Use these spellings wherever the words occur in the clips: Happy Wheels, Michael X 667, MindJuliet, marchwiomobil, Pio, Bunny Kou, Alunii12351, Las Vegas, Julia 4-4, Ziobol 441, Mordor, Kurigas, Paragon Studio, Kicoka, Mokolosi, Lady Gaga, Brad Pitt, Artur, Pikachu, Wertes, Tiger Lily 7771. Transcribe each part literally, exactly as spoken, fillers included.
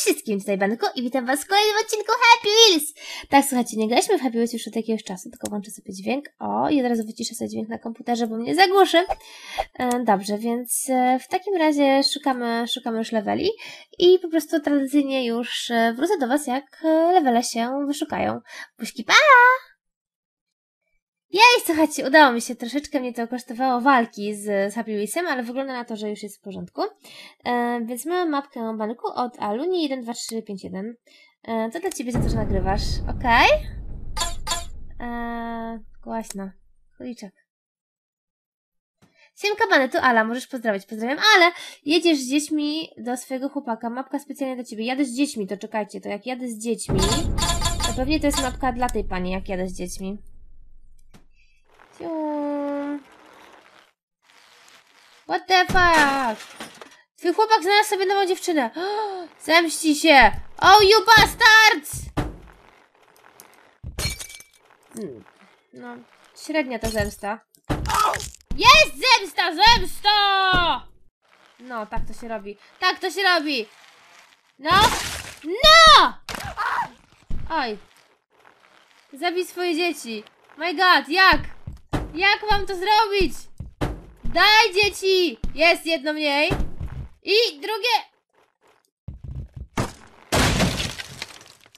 wszystkim, tutaj Banko i witam was w kolejnym odcinku Happy Wheels! Tak, słuchajcie, nie graliśmy w Happy Wheels już od jakiegoś czasu, tylko włączę sobie dźwięk. O, i od razu wyciszę sobie dźwięk na komputerze, bo mnie zagłuszy. E, dobrze, więc w takim razie szukamy, szukamy już leveli i po prostu tradycyjnie już wrócę do was, jak levele się wyszukają. Buźki, pa! Jej, słuchajcie, udało mi się, troszeczkę mnie to kosztowało walki z, z Happy Wheelsem, ale wygląda na to, że już jest w porządku. E, więc mamy mapkę banku od Alunii jeden dwa trzy pięć jeden. E, to dla ciebie, za to, że nagrywasz, okej? Okay? Głaśno, kuliczek. Siemka Bany, tu Ala, możesz pozdrawiać, pozdrawiam, ale jedziesz z dziećmi do swojego chłopaka, mapka specjalnie dla ciebie. Jadę z dziećmi, to czekajcie, to jak jadę z dziećmi, to pewnie to jest mapka dla tej pani, jak jadę z dziećmi. What the fuck? Twój chłopak znalazł sobie nową dziewczynę. Oh, zemści się! Oh, you bastards! No, średnia ta zemsta. Jest zemsta, zemsta! No, tak to się robi. Tak to się robi! No! No! Oj! Zabij swoje dzieci! My god, jak? Jak mam to zrobić? Daj, dzieci! Jest jedno mniej. I drugie...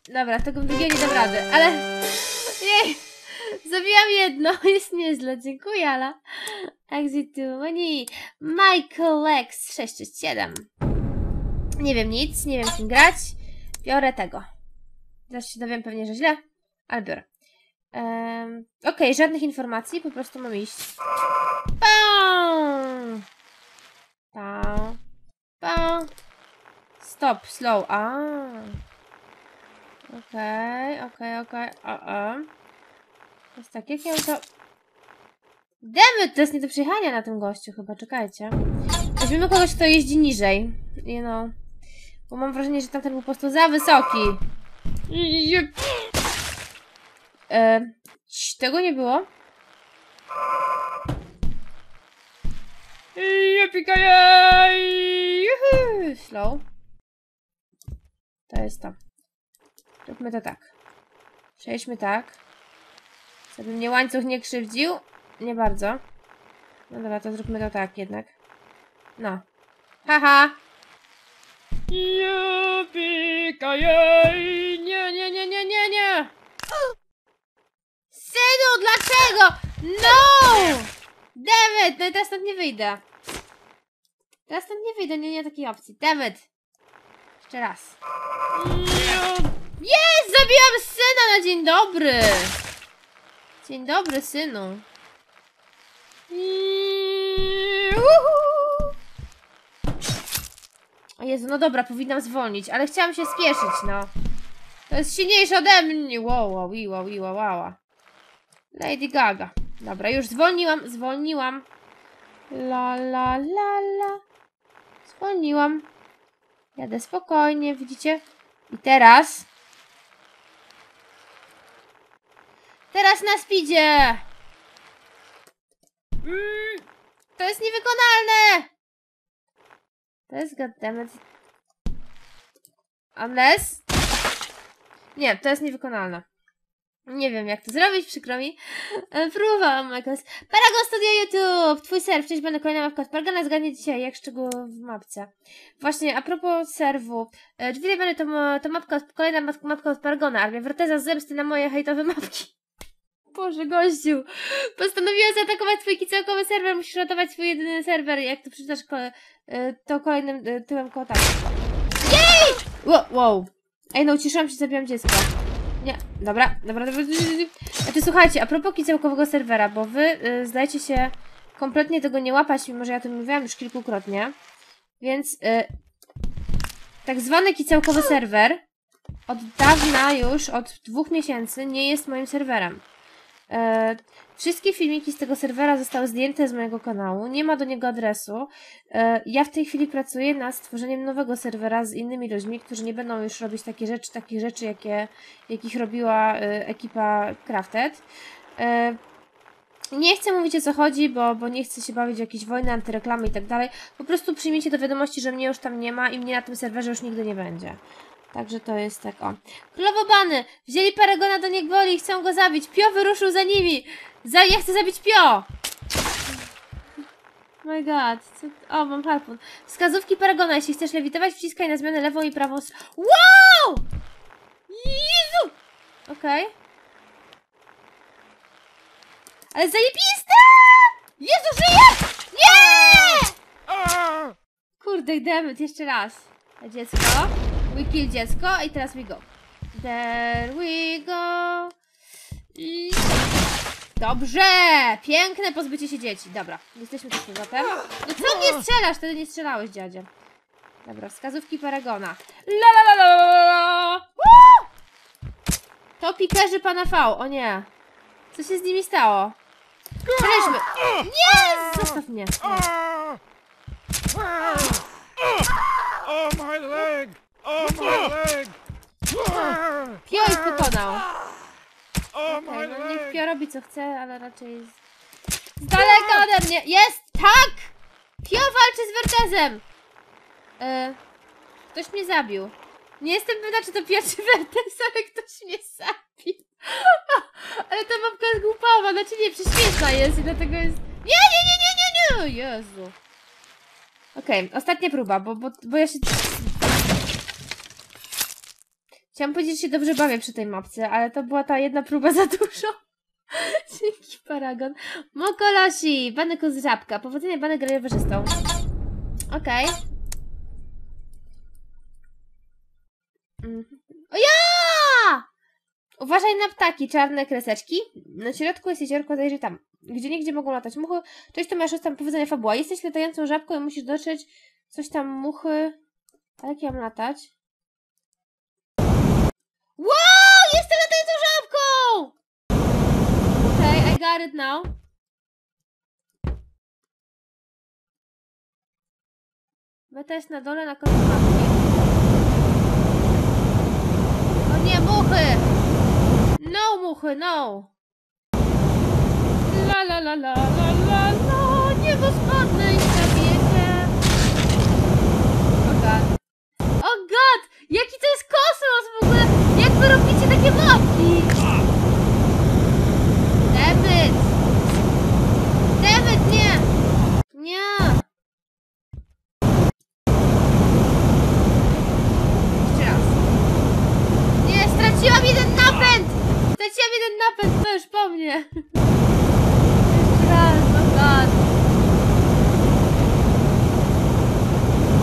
Dobra, tego drugiego nie dam rady, ale... Jej! Zabiłam jedno. Jest nieźle. Dziękuję, Ala. Exit to money. Michael X sześć sześć siedem. Nie wiem nic. Nie wiem, kim grać. Biorę tego. Zaraz się dowiem pewnie, że źle, ale biorę. Um, Okej, okay, żadnych informacji, po prostu mam iść. Pam! Pam! Pam! Stop, slow. A. Okej, okay, okej, okay, okej. Okay. A, a. Jest tak, jak ja to... Demy, to jest nie do przyjechania na tym gościu chyba, czekajcie. Weźmiemy kogoś, kto jeździ niżej. You know. Bo mam wrażenie, że tamten był po prostu za wysoki. Eee, tego nie było. Slow. To jest to. Róbmy to tak. Przejdźmy tak. Żeby mnie łańcuch nie krzywdził. Nie bardzo. No dobra, to zróbmy to tak jednak. No. Haha. Nie, nie, nie, nie, nie, nie. Synu, dlaczego? No! Dammit! No i teraz stąd nie wyjdę. Teraz stąd nie wyjdę, nie, nie ma takiej opcji. Dammit! Jeszcze raz. Jest! Zabiłam syna na dzień dobry! Dzień dobry, synu. O Jezu, no dobra, powinnam zwolnić, ale chciałam się spieszyć, no. To jest silniejsze ode mnie. Wow, wow, wow, wow, wow. Lady Gaga. Dobra, już zwolniłam, zwolniłam. La, la, la, la. Zwolniłam. Jadę spokojnie, widzicie? I teraz... Teraz na speedzie! Mm, to jest niewykonalne! To jest goddammit. Unless... Nie, to jest niewykonalne. Nie wiem, jak to zrobić, przykro mi. Próbowałam, Michael. Paragon Studio YouTube! Twój serw, cześć, będę kolejna mapka od Paragona, zgadnie dzisiaj, jak szczegółowo w mapce. Właśnie, a propos serwu. Drzwi będę to, to mapka od, kolejna mapka od Paragona, armia Wertesa z zemsty na moje hejtowe mapki. Boże, gościu! Postanowiłam zaatakować swój kicokowy serwer, musisz ratować swój jedyny serwer, jak to przeczytasz, to kolejnym tyłem kota. Jej! Wow, wow. Ej, no ucieszyłam się, zabiłam dziecko. Nie, dobra, dobra, dobra. Znaczy, słuchajcie, a propos całkowego serwera, bo wy y, zdajecie się kompletnie tego nie łapać, mimo że ja to mówiłam już kilkukrotnie, więc y, tak zwany całkowy serwer od dawna już, od dwóch miesięcy nie jest moim serwerem. Y, wszystkie filmiki z tego serwera zostały zdjęte z mojego kanału, nie ma do niego adresu. Y, ja w tej chwili pracuję nad stworzeniem nowego serwera z innymi ludźmi, którzy nie będą już robić takie rzeczy, takich rzeczy, jakie, jakich robiła y, ekipa Crafted. Y, nie chcę mówić, o co chodzi, bo, bo nie chcę się bawić w jakieś wojny, antyreklamy i tak dalej. Po prostu przyjmijcie do wiadomości, że mnie już tam nie ma i mnie na tym serwerze już nigdy nie będzie. Także to jest tak, o. Królowobany! Wzięli Paragona do niewoli i chcą go zabić. Pio wyruszył za nimi! Za... Ja chcę zabić Pio! My god. Co... O, mam harpun. Wskazówki Paragona. Jeśli chcesz lewitować, wciskaj na zmianę lewą i prawą... Wow! Jezu! Okej. Okay. Ale zajebiste! Jezu, żyje! Nie! Kurde, dammit, jeszcze raz. Dziecko. We kill dziecko i teraz we go. There we go. I... Dobrze! Piękne pozbycie się dzieci. Dobra, jesteśmy też powrotem. No co mnie strzelasz? Wtedy nie strzelałeś, dziadzie. Dobra, wskazówki Paragona. La la la la. To pikerzy pana V. O nie. Co się z nimi stało? Przejdźmy! Nie! Zostaw mnie! Oh my leg! Oh my leg! Pio ich pokonał! Okay, no niech Pio robi co chce, ale raczej... Z daleka ode mnie! Jest! Tak! Pio walczy z Wertesem! Yy, ktoś mnie zabił. Nie jestem pewna, czy to Pio czy Wertes, ale ktoś mnie zabił. Ale ta mapka jest głupawa, znaczy nie, prześmieszna jest i dlatego jest... Nie, nie, nie, nie, nie, nie! Jezu. Okej, okay, ostatnia próba, bo, bo, bo ja się... Chciałam powiedzieć, że się dobrze bawię przy tej mapce, ale to była ta jedna próba za dużo. Dzięki, Paragon. Mokolosi! Banyku z żabka. Powodzenia, Bany grają wyżystą. Okej. Okay. Mhm. O ja! Uważaj na ptaki, czarne kreseczki. Na środku jest jeziorko, zajrzyj tam. Gdzie nigdzie mogą latać muchy. Cześć, to masz tam powiedzenia fabuła. Jesteś latającą żabką i musisz dotrzeć coś tam muchy. A jak ja mam latać? Wow! Jestem latającą żabką! Okej, okay, I got it now. Meta jest na dole, na końcu mapki. O nie, muchy! No, muchy, no! La la la la la la la! Nie spadnę i zabiję. O god. O god! Jaki to jest kosmos w ogóle! Jak wy robicie takie mopki? Dammit! Dammit, nie! Nie! Jeszcze raz. Nie, straciłam jeden napęd! Straciłam jeden napęd, to już po mnie! Jeszcze raz, oh god!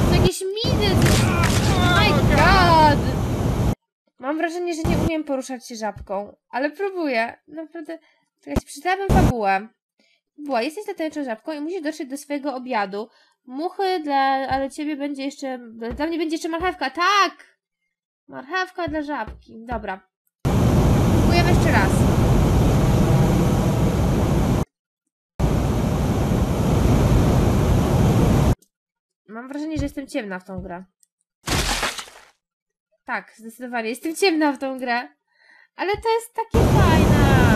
To jakieś miny! Oh my god! Mam wrażenie, że nie umiem poruszać się żabką, ale próbuję. Naprawdę... Czekajcie, przeczytałabym fabułę. Była, jesteś latającą żabką i musisz dotrzeć do swojego obiadu. Muchy dla... ale ciebie będzie jeszcze... Dla mnie będzie jeszcze marchewka, tak! Marchewka dla żabki, dobra. Spróbujemy jeszcze raz. Mam wrażenie, że jestem ciemna w tą grę. Tak, zdecydowanie jestem ciemna w tą grę. Ale to jest takie fajne.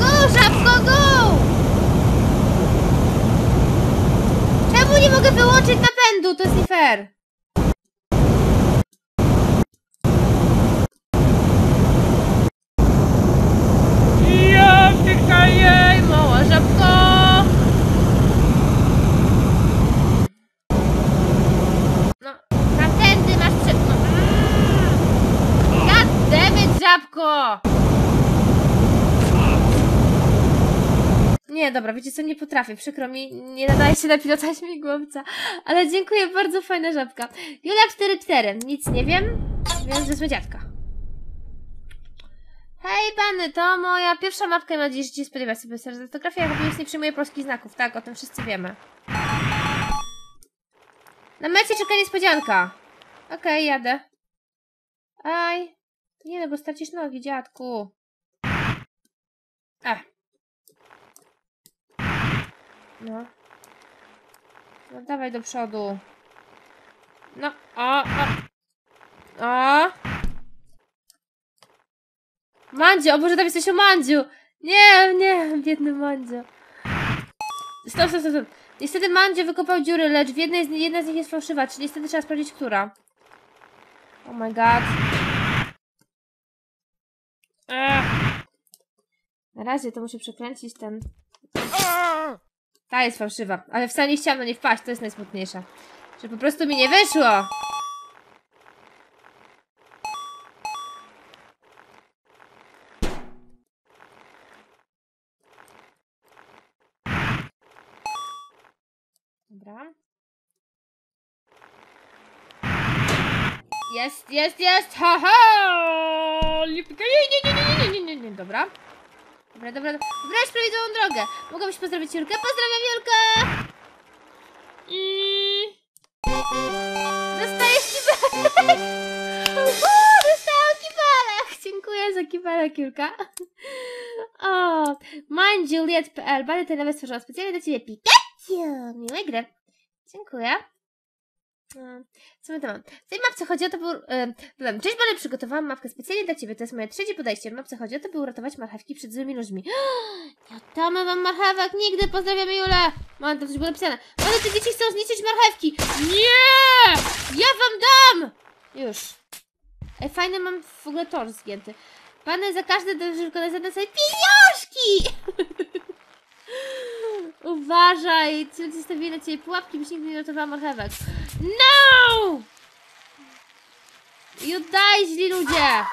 Go, żabko, go! Czemu nie mogę wyłączyć napędu? To jest nie fair. Jej, mała żabko! No, tamtędy masz przed... God damn it, żabko! Nie, dobra, wiecie co, nie potrafię, przykro mi, nie nadaje się na pilota śmigłowca, ale dziękuję, bardzo fajna żabka. Julia cztery cztery, nic nie wiem, więc wezmę dziadka. Hej, Bany, to moja pierwsza mapka i mam nadzieję, że ci spodziewać sobie sercografia, jak również nie przyjmuje polskich znaków, tak? O tym wszyscy wiemy. Na mecie czeka niespodzianka. Okej, okay, jadę. Aj. Nie no, bo stracisz nogi, dziadku. Ech. No. No dawaj do przodu. No, o, o. O. Mandziu, o Boże, tam jesteś o Mandziu! Nie, nie, biedny Mandziu. Stop, stop, stop, stop. Niestety Mandziu wykopał dziury, lecz w jednej z, jedna z nich jest fałszywa, czyli niestety trzeba sprawdzić, która. Oh my god. Ech. Na razie to muszę przekręcić ten... Ta jest fałszywa, ale wcale nie chciałam na nie wpaść, to jest najsmutniejsza. Że po prostu mi nie wyszło! Dobra. Jest, jest, jest! Ha, ha! Nie, nie, nie, nie, nie, nie, nie, dobra. Dobra, dobra, dobra. Wybrałeś prawidłową drogę. Mogłabyś pozdrowić Jurkę? Pozdrawiam Jurkę! Mm. Dostajesz kibelek! Dostałam kibelek! Dziękuję za kibelek, Jurka. O, Mind Juliet kropka p l. Bady te lewe stworzyłam specjalnie dla ciebie, Pikachu! Miłej gry. Dziękuję. Co my to mam? W tej mapce chodzi o to, by... Yy, dodam, cześć, ale przygotowałam mapkę specjalnie dla ciebie. To jest moje trzecie podejście. W mapce chodzi o to, by uratować marchewki przed złymi ludźmi. Nie oddamy wam marchewek nigdy! Pozdrawiamy Julę! Mam tam coś było napisane. Ale te dzieci chcą zniszczyć marchewki! Nie! Ja wam dam! Już. Ej, fajny mam w ogóle tor zgięty. Pany za każde dożywione sobie pieniążki! Uważaj! Ci zostawili na ciebie pułapki, byś nigdy nie ratowała marchewek. No! I oddaj, źli ludzie!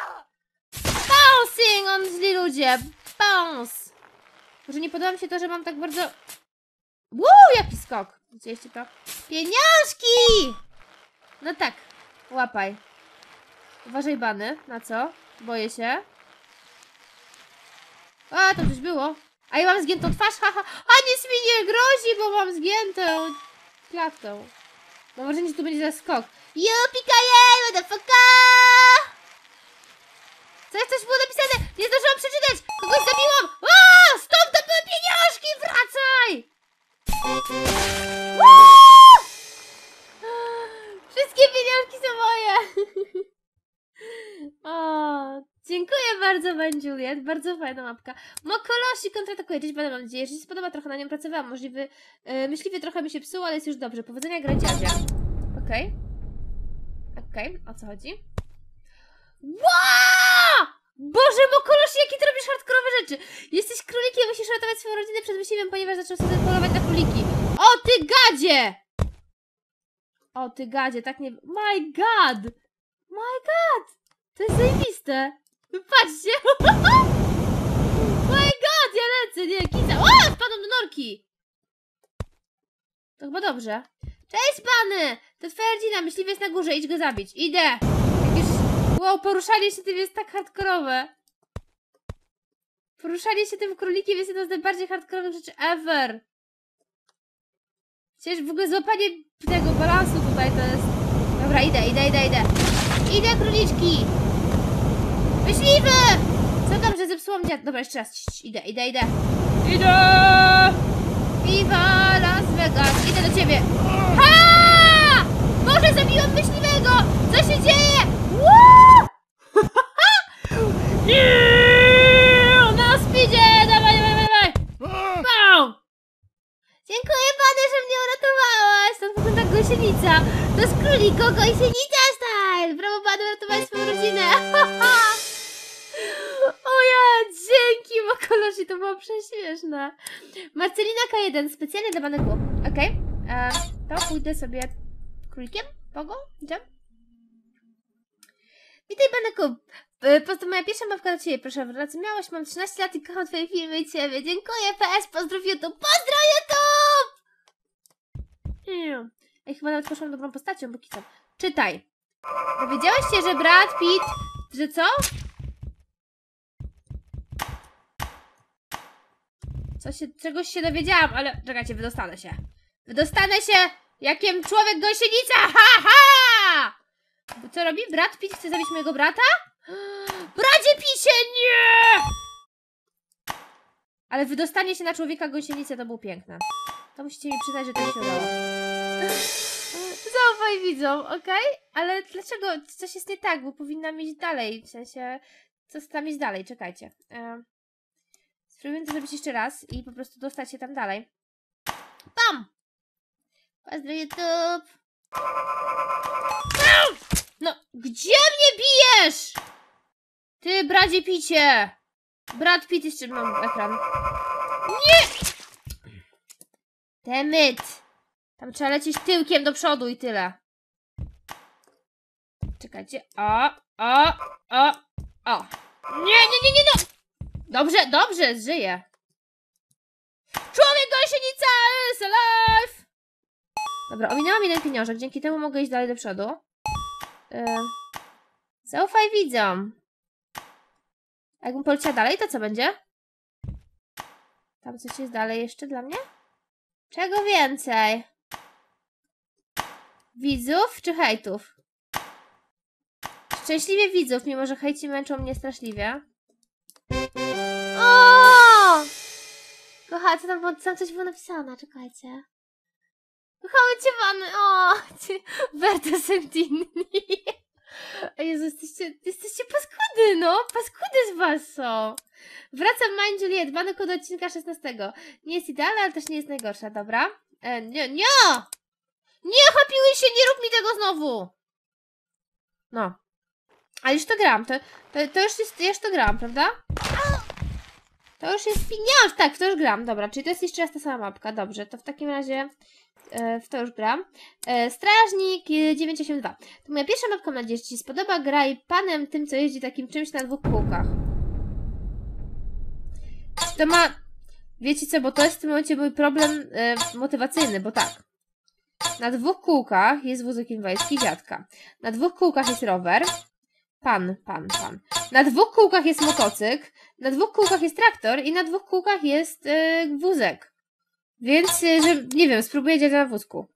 Bouncing on, źli ludzie! Bounce! Może nie podoba mi się to, że mam tak bardzo... Woo! Jaki skok! Widzieliście to? Pieniążki! No tak, łapaj. Uważaj, bany. Na co? Boję się. A, tam coś było. A ja mam zgiętą twarz, haha! A nic mi nie grozi, bo mam zgiętą klatę. Mam wrażenie, że tu będzie za skok. Jupikajej, motherfucka! Coś, coś było napisane! Nie zdążyłam przeczytać! Kogoś zabiłam! Aaa! Stąd to były pieniążki! Wracaj! Aaa! Wszystkie pieniążki są moje! O! Dziękuję bardzo, MindJuliet. Bardzo fajna mapka. Mokolosi kontratakuje. Dziś będę, mam nadzieję, że się spodoba. Trochę na nią pracowałam. Możliwy, yy, myśliwie trochę mi się psuło, ale jest już dobrze. Powodzenia, graciadzie. Okej. Okej, o co chodzi? Wow! Boże, Mokolosi, jakie ty robisz hardkorowe rzeczy! Jesteś królikiem, musisz ratować swoją rodzinę przed myśliwym, ponieważ zaczął sobie polować na króliki. O ty gadzie! O ty gadzie, tak nie... My god! My god! To jest zajebiste! Patrzcie! My god, ja lecę, nie, kica! O, wpadłam do norki! To chyba dobrze. Cześć, pany! To twoja rodzina, myśliwy jest na górze, idź go zabić. Idę! Jakieś... Wow, poruszanie się tym jest tak hardkorowe. Poruszanie się tym królikiem jest jedną z najbardziej hardkorowych rzeczy ever. Przecież w ogóle złapanie tego balansu tutaj to jest... Dobra, idę, idę, idę, idę. Idę, króliczki! Myśliwy! Co tam, że zepsułam dziad... Dobra, jeszcze raz. Idę, idę, idę. Idę! Viva Las Vegas! Idę do ciebie! Ha! Boże, zabiłam myśliwego! Co się dzieje? Woo! Na speedzie! Dawaj, dawaj, dawaj! Wow! Dziękuję panu, że mnie uratowałaś! To wygląda jak gąsienica. To jest króliko gąsienica style! Brawo panu, uratowałaś swoją rodzinę! O ja, dzięki Mokolosi, to było prześmieszne. Marcelina K jeden, specjalnie dla Bunny Kou. Okej, okay. To pójdę sobie królikiem. Pogo? Idziemy? Witaj Bunny Kou. Pozdrow, moja pierwsza mawka do ciebie, proszę wracać. Miałaś, mam trzynaście lat i kocham twoje filmy i ciebie. Dziękuję, P S, pozdrow YouTube. Pozdrow YouTube! Mm. Ej, chyba nawet poszłam dobrą postacią, bo kicam. Czytaj. Dowiedziałeś się, że brat Pit, że co? Co się, czegoś się dowiedziałam, ale... Czekajcie, wydostanę się. Wydostanę się, jakiem człowiek gąsienica! Ha, ha! Bo co robi? Brat Pit chce zabić mojego brata? Bracie Picie, nie! Ale wydostanie się na człowieka gąsienicę to było piękne. To musicie mi przyznać, że to się udało. Zaufaj widzą, okej? Okay? Ale dlaczego? Coś jest nie tak, bo powinnam iść dalej. W sensie... Co tam iść dalej? Czekajcie. E Spróbujmy to zrobić jeszcze raz i po prostu dostać się tam dalej. Bam! Pozdro YouTube! No, gdzie Bradzie Picie! Brad Pitt jeszcze mam ekran. Nie! Demyt! Tam trzeba lecieć tyłkiem do przodu i tyle. Czekajcie. O, o, o, o. Nie, nie, nie, nie, no! Dobrze, dobrze, żyje. Człowiek gąsienica is alive! Dobra, ominęłam jeden pieniążek, dzięki temu mogę iść dalej do przodu. Yy, zaufaj widzom. A jakbym poleciała dalej, to co będzie? Tam coś jest dalej jeszcze dla mnie? Czego więcej? Widzów czy hejtów? Szczęśliwie widzów, mimo że hejci męczą mnie straszliwie. O! Kochaj, co tam, było, tam coś było napisane, czekajcie. Kochamy cię, Wany! O! Wertes Sentinni! Jezu, jesteście, jesteście paskudy, no! Paskudy z was są! Wracam MindJuliet, Bunny Kou do odcinka szesnastego. Nie jest idealna, ale też nie jest najgorsza, dobra? E, nie, nie! Nie, Happy Wheels, nie rób mi tego znowu! No. Ale już to gram, to, to, to już jest, już to gram, prawda? To już jest pieniądz, tak, w to już gram, dobra, czyli to jest jeszcze raz ta sama mapka, dobrze, to w takim razie... w to już gram. Strażnik dziewięć osiem dwa. To moja pierwsza mapka, mam nadzieję, że ci spodoba. Graj panem tym, co jeździ takim czymś na dwóch kółkach. To ma... Wiecie co, bo to jest w tym momencie mój problem e, motywacyjny, bo tak. Na dwóch kółkach jest wózek inwalidzki dziadka. Na dwóch kółkach jest rower. Pan, pan, pan. Na dwóch kółkach jest motocykl. Na dwóch kółkach jest traktor i na dwóch kółkach jest e, wózek. Więc, że, nie wiem, spróbuję dziadka na wózku.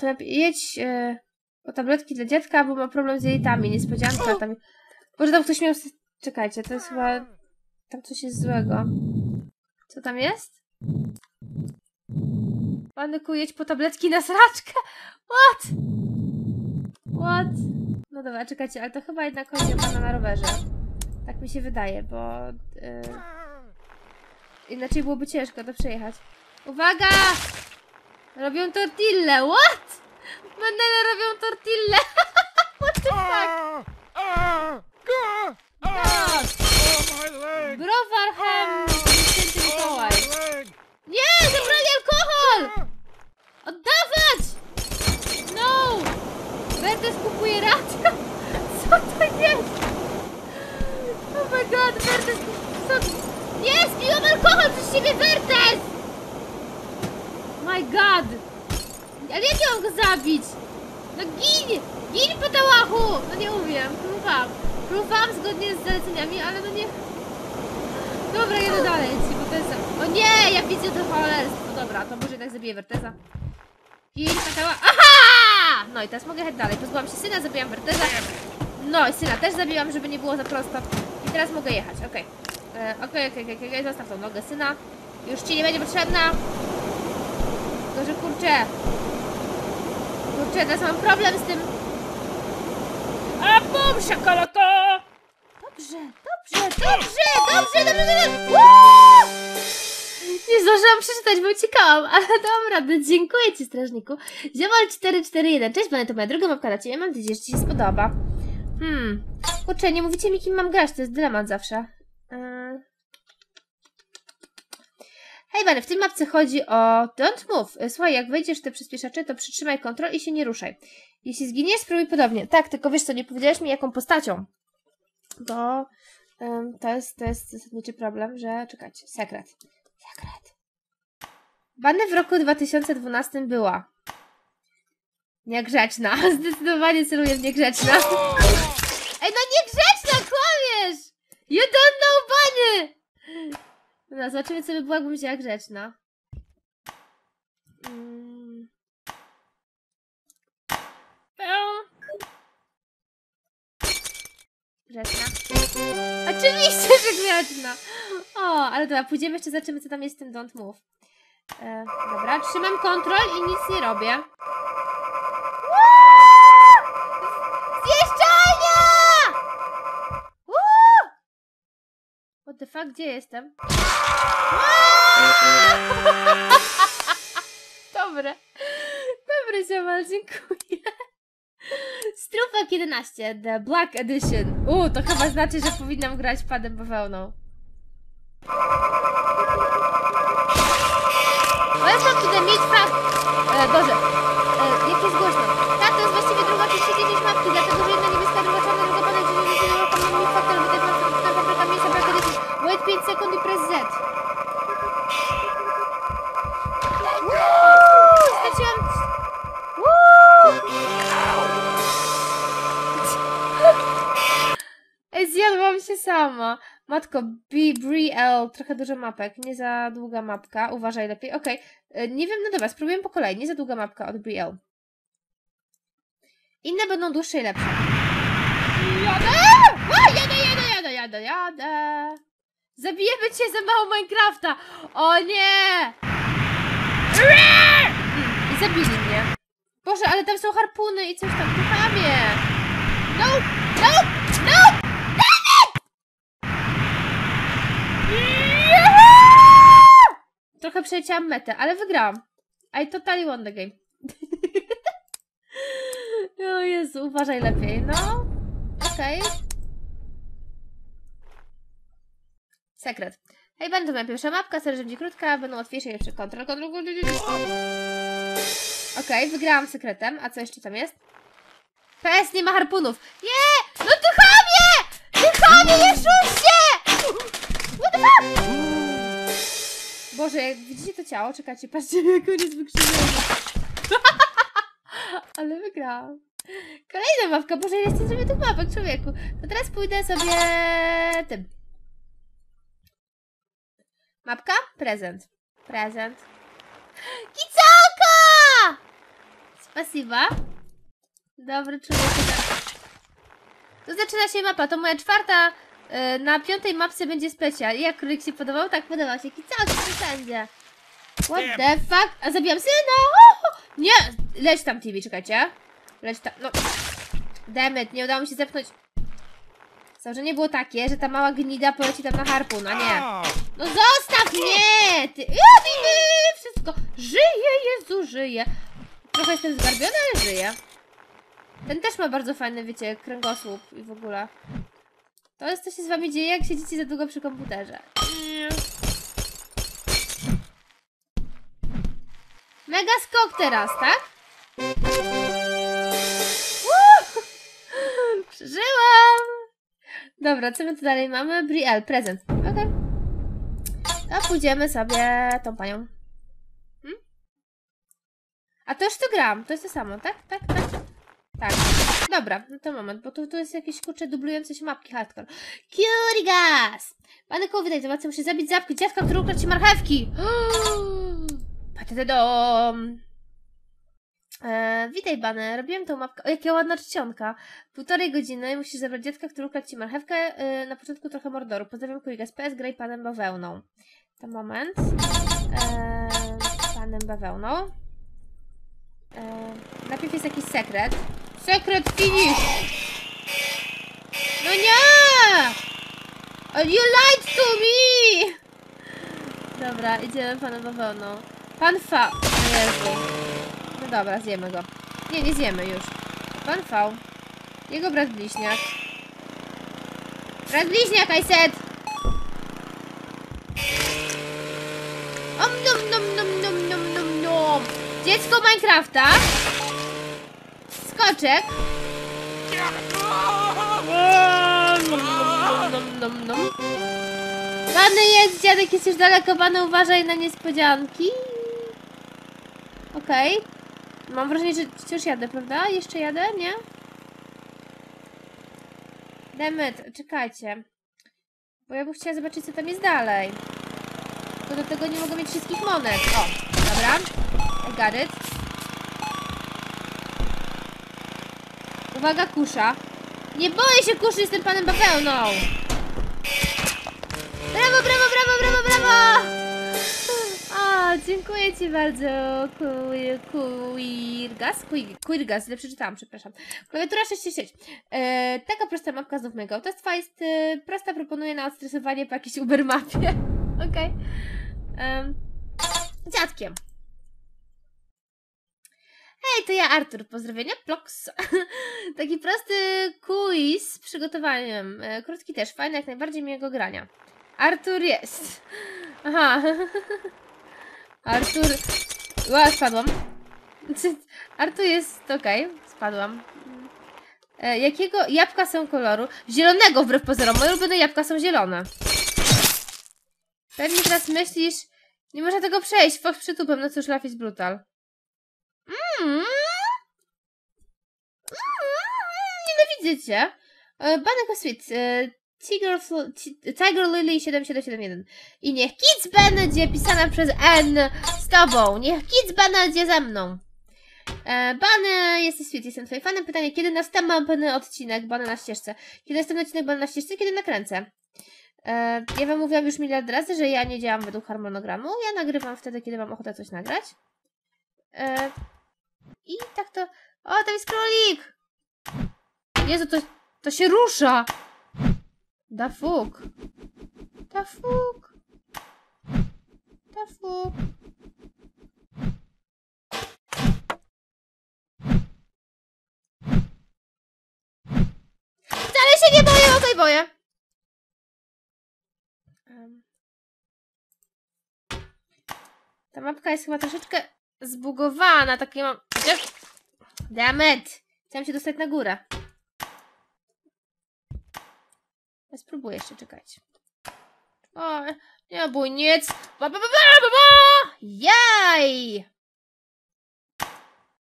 To jedź e, po tabletki dla dziadka, bo ma problem z jelitami, niespodzianka tam... Może tam ktoś miał... Czekajcie, to jest chyba... Tam coś jest złego. Co tam jest? Bunny Kou, jedź po tabletki na sraczkę! What? What? No dobra, czekajcie, ale to chyba jednak chodzi o pana na rowerze. Tak mi się wydaje, bo... Y Inaczej byłoby ciężko to przejechać. Uwaga! Robią tortille! What? Mandele robią tortille! What the fuck? Browarhem! Święty Mikołaj! Nie! Zabrali alkohol! Oddawać! No! Wertes kupuje radia! Co to jest? Oh my god! Wertes kupuje... Nie, spiłam alkohol przez ciebie, Wertes! My god! Ale jak ja mam go zabić? No gin! Gin po tałachu! No nie umiem, próbowałam. Próbowałam zgodnie z zaleceniami, ale no nie... Dobra, jedę dalej, ci, bo to jest... O nie, ja widzę to cholerstwo. Dobra, to może jednak zabiję Wertesa. Gin po tałach... Aha! No i teraz mogę jechać dalej. Pozbyłam się syna, zabiłam Wertesa. No i syna też zabiłam, żeby nie było za prosto. I teraz mogę jechać, okej. Okay. Okej, okej, okej, zostaw tą nogę syna. Już ci nie będzie potrzebna. Tylko, że kurczę. Kurczę, teraz mam problem z tym. A bum, szakoloko! Dobrze, dobrze, dobrze, dobrze, dobrze, dobrze! Uuu! Nie zdążyłam przeczytać, bo uciekałam, ale dobra, no dziękuję ci, strażniku. Ziobol cztery cztery jeden. Cześć, Bunny, to moja druga mapka na ciebie. Mam nadzieję, że ci się spodoba. Hmm. Kurczę, nie mówicie mi, kim mam grać, to jest dylemat zawsze. Hej Bunny, w tej mapce chodzi o... Don't move. Słuchaj, jak wejdziesz w te przyspieszacze, to przytrzymaj kontrol i się nie ruszaj. Jeśli zginiesz, spróbuj podobnie. Tak, tylko wiesz co, nie powiedziałeś mi jaką postacią. Bo um, to jest, to jest zasadniczy problem, że... Czekajcie, sekret. Sekret. Bunny w roku dwa tysiące dwunastym była... Niegrzeczna. Zdecydowanie celuję w niegrzeczna. Ej, no niegrzeczna, kłamiesz! You don't know Bunny! No, zobaczymy, co by było, jakbym wzięła grzeczna. Mm. Grzeczna. Oczywiście, że grzeczna! O, ale dobra, pójdziemy jeszcze, zobaczymy, co tam jest z tym don't move. E, dobra, trzymam kontrol i nic nie robię. Zjeżdżania! What the fuck, gdzie jestem? Dobre. Dobre, ziomal, dziękuję. Strufa Sherlock jedenaście, The Black Edition. Uuu, to chyba znaczy, że powinnam grać padem bawełną. Welcome to the meat fact... E, Boże, e, jak jest głośno. Tak, to jest właściwie druga część siedzieć mapki, dlatego że jedna niebieska, druga czarna, druga pana, czyli nie jest druga meat fact, ale wydać nam na papryka mięsa, brak edycji. Wait pięć sekund i press Z. Wuuu, straciłam... Ej, zjadłam się sama. Matko, B B L, trochę dużo mapek, nie za długa mapka, uważaj lepiej, okej, okay. Nie wiem, no dobra, spróbuję po kolei, nie za długa mapka od B L. Inne będą dłuższe i lepsze. Jadę! O, jadę, jadę, jadę, jadę, jadę! Zabijemy cię za mało Minecrafta! O nie! I zabili mnie. Boże, ale tam są harpuny i coś tam, kuchamie! No, no, no! Trochę przeleciałam metę, ale wygrałam. I totally won the game. O Jezu, uważaj lepiej, no. Okej. Okay. Sekret. Hej, będą moja pierwsza mapka, serio, że będzie krótka, będą łatwiejsze jeszcze kontrol. kontrol. Okej, okay, wygrałam sekretem, a co jeszcze tam jest? P S, nie ma harpunów. Nie! Yeah! No ty chamie! Ty chamie, nie szuć się! What the fuck? Boże, jak widzicie to ciało? Czekajcie, patrzcie, jak on jest wykrzywiony. Ale wygrałam. Kolejna mapka, Boże, ja jeszcze zrobię tych mapek, człowieku. To teraz pójdę sobie tym. Mapka? Prezent. Prezent. Kicoka! Spasiba. Dobry człowiek. Tu zaczyna się mapa, to moja czwarta. Na piątej mapce będzie specjal. Jak Królik się podobał? Tak, podobał się. Kicoki, co będzie? What the fuck? A zabijam syna! Oh! Nie! Leć tam, Tibi, czekajcie. Leć tam, no. Demet, nie udało mi się zepchnąć. Założenie było takie, że ta mała gnida poleci tam na harpun, a nie. No zostaw mnie! Ty. Wszystko! Żyje, Jezu, żyje. Trochę jestem zgarbiona, ale żyje. Ten też ma bardzo fajny, wiecie, kręgosłup i w ogóle. To jest, co się z wami dzieje, jak siedzicie za długo przy komputerze. Mega skok teraz, tak? Uuu! Przeżyłam! Dobra, co my tu dalej mamy? Brielle, prezent. Okej. Okay. To pójdziemy sobie tą panią. Hmm? A to już tu gram, to jest to samo, tak? Tak, tak. Tak. Dobra, no to moment, bo tu, tu jest jakieś kurcze dublujące się mapki hardcore. Kurigas! Bunny Kou, widać, zobaczcie, muszę zabić zapki dziadka, który ukradł ci marchewki! Patetę dom! E, witaj, Bunny, robiłem tą mapkę. O, jakie ładna czcionka! Półtorej godziny musisz zabrać dziadka, który ukradł ci marchewkę. E, na początku trochę mordoru. Pozdrawiam, Kurigas. P S, graj panem bawełną. To moment. E, panem bawełną. E, najpierw jest jakiś sekret. Sekret finish! No nie! You lied to me! Dobra, idziemy panem bawełną. Pan V. No Jezu. No dobra, zjemy go. Nie, nie zjemy już. Pan V. Jego brat bliźniak. Brat bliźniak, I said! Om nom nom nom nom nom nom nom! Dziecko Minecrafta! Skoczek! Bunny jest, dziadek jest już daleko, Bunny uważaj na niespodzianki. Okej. Okay. Mam wrażenie, że wciąż jadę, prawda? Jeszcze jadę, nie? Demet, czekajcie. Bo ja bym chciała zobaczyć, co tam jest dalej. Tylko do tego nie mogę mieć wszystkich monet. O, dobra. Garyt. Uwaga, kusza. Nie boję się kuszy, jestem panem bawełną. Brawo, brawo, brawo, brawo, brawo! O, dziękuję ci bardzo, Kurigas. Kurigas, źle przeczytałam, przepraszam. Klawiatura sześć sześć sześć. E, taka prosta mapka znów mojego autorstwa jest e, prosta, proponuję na odstresowanie po jakiejś Uber mapie. Okej. Okay. Dziadkiem. Hej, to ja Artur, pozdrowienia, ploks. Taki prosty quiz z przygotowaniem, krótki też, fajny, jak najbardziej miłego grania. Artur jest. Aha. Artur... Ła, spadłam. Artur jest, okej, okay. Spadłam. E, jakiego jabłka są koloru? Zielonego, wbrew pozorom, moje ulubione jabłka są zielone. Pewnie teraz myślisz, nie można tego przejść, pod przytupem, no cóż, life is brutal. Mmm. Nienawidzę cię. E, Bunny Kou e, Tiger, Tiger Lily siedem siedem siedem jeden. I niech kids będzie pisana przez N z tobą. Niech kids będzie ze mną. E, Bunny, jesteś sweet, jestem twoim fanem. Pytanie, kiedy następny odcinek Bunny na ścieżce? Kiedy następny odcinek Bunny na ścieżce? Kiedy nakręcę? E, ja wam mówiłam już miliard razy, że ja nie działam według harmonogramu. Ja nagrywam wtedy, kiedy mam ochotę coś nagrać. E, I tak to... O, tam jest królik! Jezu, to, to się rusza! Da fuk. Da fuk. Da fuk. Wcale się nie boję, okej, boję. Ta mapka jest chyba troszeczkę zbugowana, tak nie mam... Damn it! Chciałam się dostać na górę. Ja spróbuję jeszcze czekać. O, nie bój nic. Ba, ba, ba, ba, ba. Jej!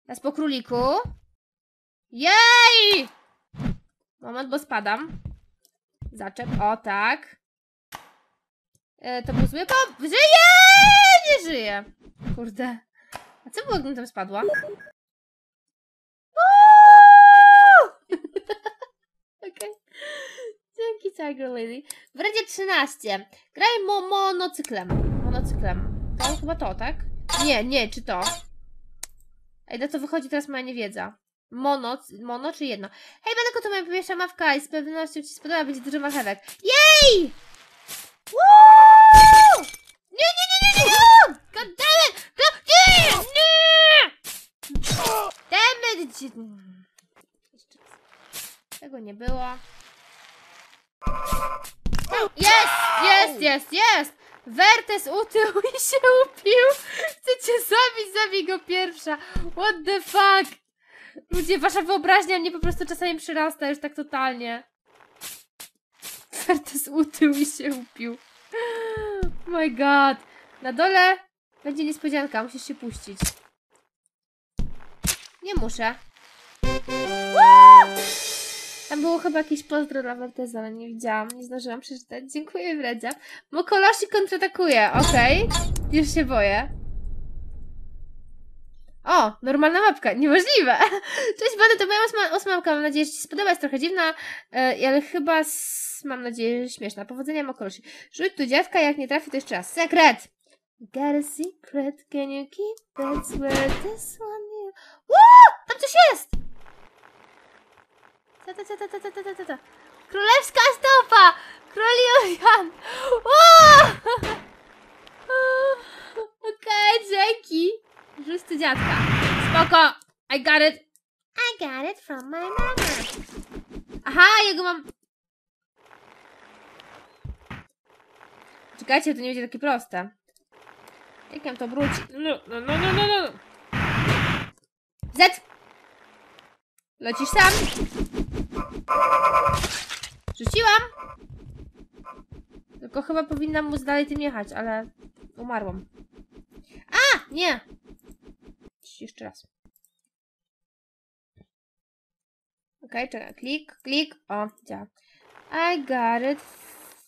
Teraz po króliku. Jej! Moment, bo spadam. Zaczep. O, tak. E, to był zły pop. Żyje! Nie żyje. Kurde. A co było, gdybym tam spadła? Okej. Okay. Dzięki, Tiger Lily. W redzie trzynaście. Graj mo monocyklem. Monocyklem. To chyba to, tak? Nie, nie, czy to? Ej, na to wychodzi teraz moja niewiedza. Mono, mono czy jedno? Hej, będę to moja pierwsza mawka i z pewnością ci spodoba, będzie dużo marchewek. Jej! Woo! Nie, nie, nie, nie, nie! God damn it! Nie! Nie! Damn it! Tego nie było. Jest! Jest! Jest! Jest! Wertes utył i się upił! Chcecie zabić, zabij go pierwsza! What the fuck! Ludzie, wasza wyobraźnia mnie po prostu czasami przyrasta już tak totalnie. Wertes utył i się upił. Oh my god! Na dole będzie niespodzianka, musisz się puścić. Nie muszę. Tam było chyba jakiś pozdro dla Wertesa, ale nie widziałam, nie zdążyłam przeczytać. Dziękuję, Wredzia. Mokolosi kontratakuje, okej. Okay. Już się boję. O, normalna mapka, niemożliwe. Cześć, Bunny, to moja ósmamka, mam nadzieję, że ci spodoba, jest trochę dziwna, ale chyba, mam nadzieję, że śmieszna. Powodzenia, Mokolosi. Rzuć tu dziadka, jak nie trafi, to jeszcze raz. Sekret! Got a secret, can you keep that's where this one is? Woo! Tam coś jest! Ta, ta, ta, ta, ta, ta, ta, ta. Królewska stopa! Króliujan! Okej, okay, dzięki! Rzuć tu dziadka. Spoko! I got it! I got it from my mama! Aha, ja go mam... Czekajcie, to nie będzie takie proste. Jak nam to wróci? No, no, no, no, no, no! Zet! Lecisz sam! Rzuciłam! Tylko chyba powinnam móc dalej tym jechać, ale umarłam. A! Nie! Jeszcze raz. Okej, okay, czekaj. Klik, klik. O, działa. I got it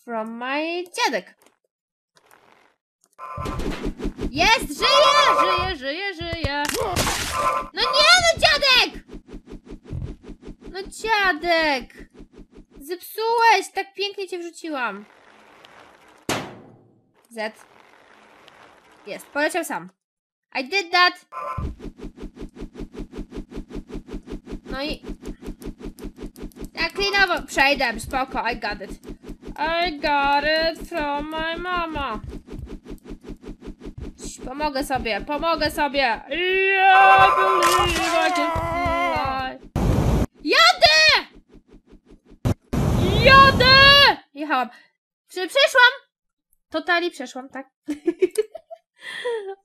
from my dziadek. Jest! Żyje! Żyje, żyje, żyje! No nie, no dziadek! No dziadek! Zepsułeś! Tak pięknie cię wrzuciłam. Z. Jest. Poleciał sam. I did that! No i... Ja klinowo przejdę. Spoko. I got it. I got it from my mama. Pomogę sobie, pomogę sobie! Jadę! Jadę! Jechałam. Czy przeszłam? Totali przeszłam, tak?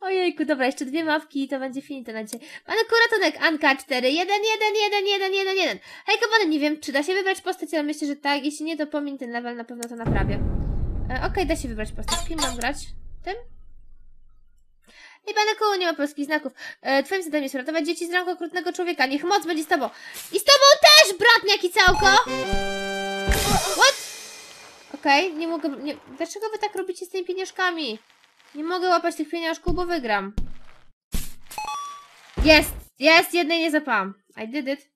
Ojejku, dobra, jeszcze dwie mawki i to będzie finito na dzisiaj. Pan Kuratonek, Anka cztery jeden jeden jeden jeden jeden jeden jeden. Hejka, panie, nie wiem, czy da się wybrać postać, ale myślę, że tak. Jeśli nie, to pomiń ten level, na pewno to naprawię. E, Okej, okay, da się wybrać postać. Kim mam grać? Tym? I pan Kou, nie ma polskich znaków. E, twoim zadaniem jest ratować dzieci z rąk okrutnego człowieka. Niech moc będzie z tobą. I z tobą też, bratniaki całko! What? Okej, okay, nie mogę... Nie, dlaczego wy tak robicie z tymi pieniążkami? Nie mogę łapać tych pieniążków, bo wygram. Jest! Jest! Jednej nie zapałam. I did it.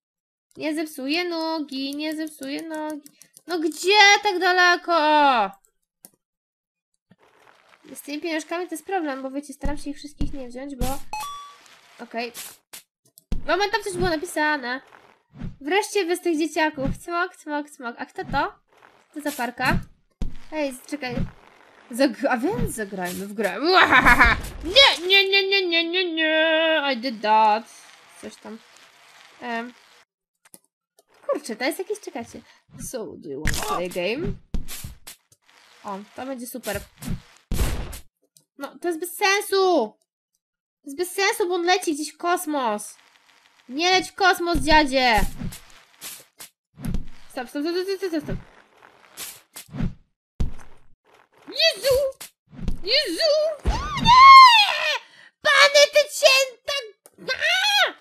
Nie zepsuję nogi, nie zepsuję nogi. No gdzie tak daleko? Z tymi pieniążkami to jest problem, bo wiecie, staram się ich wszystkich nie wziąć, bo... Okej. Okay. Moment, tam coś było napisane. Wreszcie wy z tych dzieciaków. Cmok, cmok, cmok. A kto to? Co za parka? Ej, czekaj. Zag a więc zagrajmy w grę. Nie, nie, nie, nie, nie, nie, nie. I did that. Coś tam. Um. Kurczę, to jest jakieś, czekajcie. So, do you want to play a game? O, to będzie super. No, to jest bez sensu. To jest bez sensu, bo on leci gdzieś w kosmos. Nie leć w kosmos, dziadzie. Stop, stop, stop, stop, stop, stop. Jezu! Jezu! Nie! Pany te cięta! Aaaa!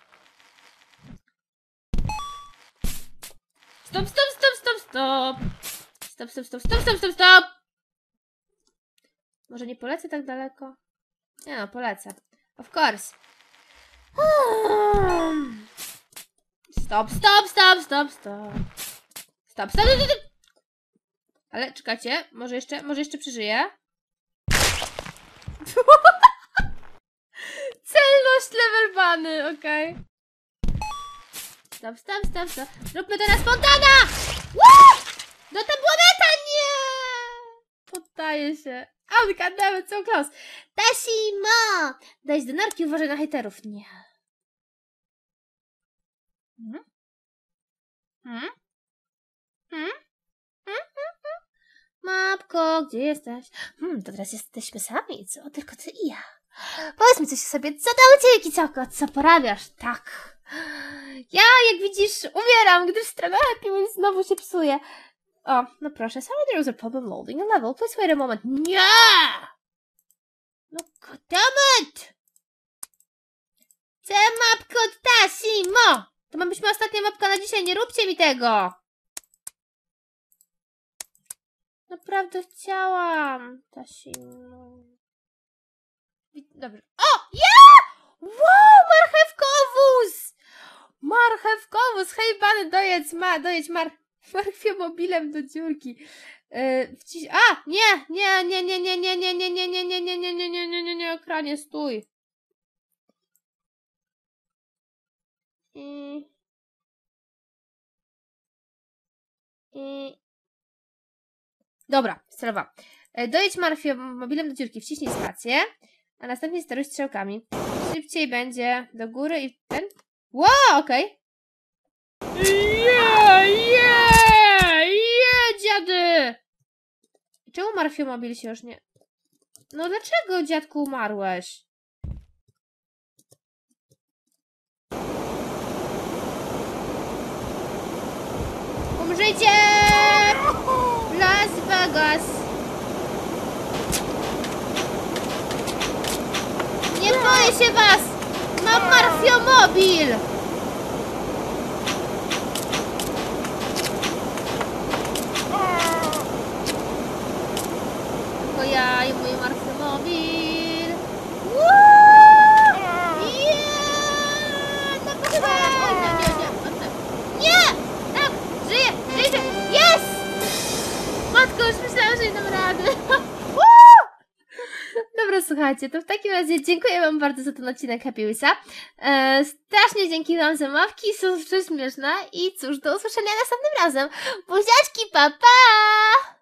Stop, stop, stop, stop, stop! Stop, stop, stop, stop, stop, stop, stop! Może nie polecę tak daleko? Nie no, polecę. Of course. Stop, stop, stop, stop, stop. Stop, stop, stop, stop. Ale czekajcie, może jeszcze, może jeszcze przeżyję. Celność level bany, okej. Okay. Stop, stop, stop, stop. Róbmy to na spontana! Woo! No to była meta, nie! Poddaję się. Anka, nawet so close. Tasimo! Daj z denarki, uważaj na hejterów. Nie. Hmm? Hmm? Hmm? Mapko, gdzie jesteś? Hmm, to teraz jesteśmy sami, co? Tylko ty i ja. Powiedz mi coś sobie, co tam u ciebie, Kicoka? Co porabiasz? Tak. Ja, jak widzisz, umieram, gdyż strona Happy Wheels znowu się psuje. O, no proszę, sorry, there is a problem loading a level. Please wait a moment. Nie! No, goddammit! Te mapko Tasimo! To ma byśmy ostatnia mapka na dzisiaj, nie róbcie mi tego! Naprawdę chciałam. Tasimo. Dobrze. O! Ja! Wow! Marchewkowóz! Marchewkowóz! Hej, bany, dojedź, ma, dojedź mar... marchwiomobilem do dziurki. Yy, wciś... A! Nie! Nie, nie, nie, nie, nie, nie, nie, nie, nie, nie, nie, nie, nie, nie, nie, nie, nie, ekranie, stój. I... I... Dobra, sterowałam. Dojedź marchwiomobilem do dziurki, wciśnij spację, a następnie steruj strzałkami. Szybciej będzie do góry i ten... Wow, okej. Okay. Yeah, yeah, yeah, dziady! Czemu marchwiomobil się już nie... No dlaczego, dziadku, umarłeś? Umrzyjcie! Las Vegas. Nie boję się was! Mam marfiomobil! Tylko ja i mój marfiomobil! Yeah! Tak, tak, tak. Nie! Tak! Żyję! Żyję! Jest! Matko, już myślałam, że nie dam rady. Dobra, słuchajcie, to w takim razie dziękuję wam bardzo za ten odcinek Happy Wheelsa. Eee, strasznie dzięki wam za mawki, są prześmieszne i cóż, do usłyszenia następnym razem. Buziaczki, pa, pa!